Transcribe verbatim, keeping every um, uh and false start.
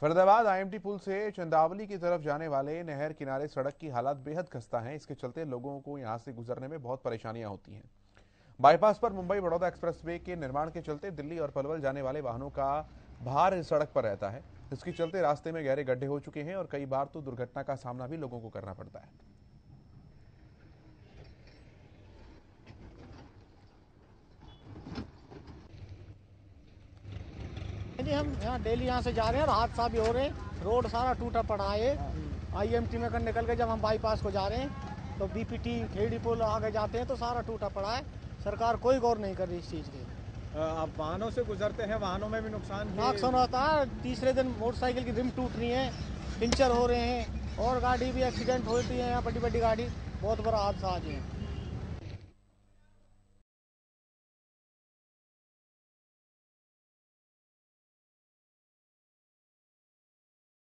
Faridabad IMT पुल से चंदावली की तरफ जाने वाले नहर किनारे सड़क की हालत बेहद खस्ता है। इसके चलते लोगों को यहां से गुजरने में बहुत परेशानियां होती हैं। बाईपास पर मुंबई बड़ौदा एक्सप्रेसवे के निर्माण के चलते दिल्ली और पलवल जाने वाले वाहनों का भार इस सड़क पर रहता है। इसके चलते रास्ते में गहरे गड्ढे हो चुके हैं और कई बार तो दुर्घटना का सामना भी लोगों को करना पड़ता है। हम यहाँ डेली यहाँ से जा रहे हैं और हादसा भी हो रहे हैं। रोड सारा टूटा पड़ा है। आईएमटी में कर निकल के जब हम बाईपास को जा रहे हैं तो बीपीटी हेडीपुल आगे जाते हैं तो सारा टूटा पड़ा है। सरकार कोई गौर नहीं कर रही इस चीज़ की। आप वाहनों से गुजरते हैं, वाहनों में भी नुकसान नुकसान होता है। तीसरे दिन मोटरसाइकिल की रिम टूट रही है, पंचर हो रहे हैं और गाड़ी भी एक्सीडेंट होती है। यहाँ बड़ी बड़ी गाड़ी बहुत बड़ा हादसा आ गया है।